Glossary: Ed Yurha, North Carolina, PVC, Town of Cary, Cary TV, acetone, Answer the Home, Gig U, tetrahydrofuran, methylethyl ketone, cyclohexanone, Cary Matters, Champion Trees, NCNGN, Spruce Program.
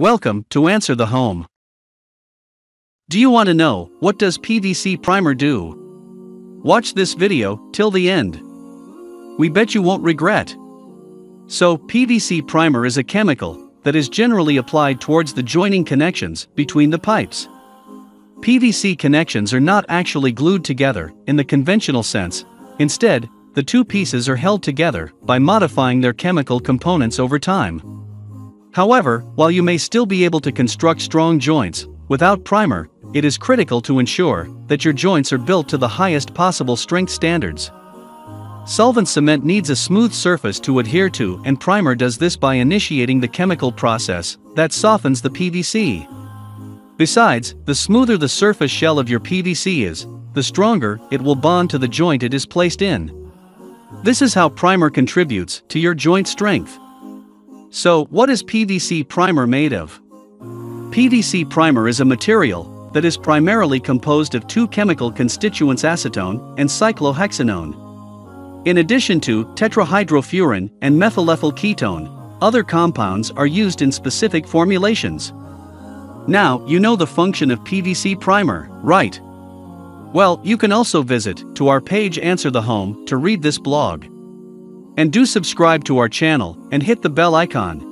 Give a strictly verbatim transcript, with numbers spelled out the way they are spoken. Welcome to Answer the Home. Do you want to know what does P V C primer do? Watch this video till the end. We bet you won't regret. So, P V C primer is a chemical that is generally applied towards the joining connections between the pipes. P V C connections are not actually glued together in the conventional sense. Instead, the two pieces are held together by modifying their chemical components over time. However, while you may still be able to construct strong joints without primer, it is critical to ensure that your joints are built to the highest possible strength standards. Solvent cement needs a smooth surface to adhere to, and primer does this by initiating the chemical process that softens the P V C. Besides, the smoother the surface shell of your P V C is, the stronger it will bond to the joint it is placed in. This is how primer contributes to your joint strength. So, what is P V C primer made of? P V C primer is a material that is primarily composed of two chemical constituents, acetone and cyclohexanone. In addition to tetrahydrofuran and methylethyl ketone, other compounds are used in specific formulations. Now, you know the function of P V C primer, right? Well, you can also visit to our page Answer the Home to read this blog. And do subscribe to our channel and hit the bell icon.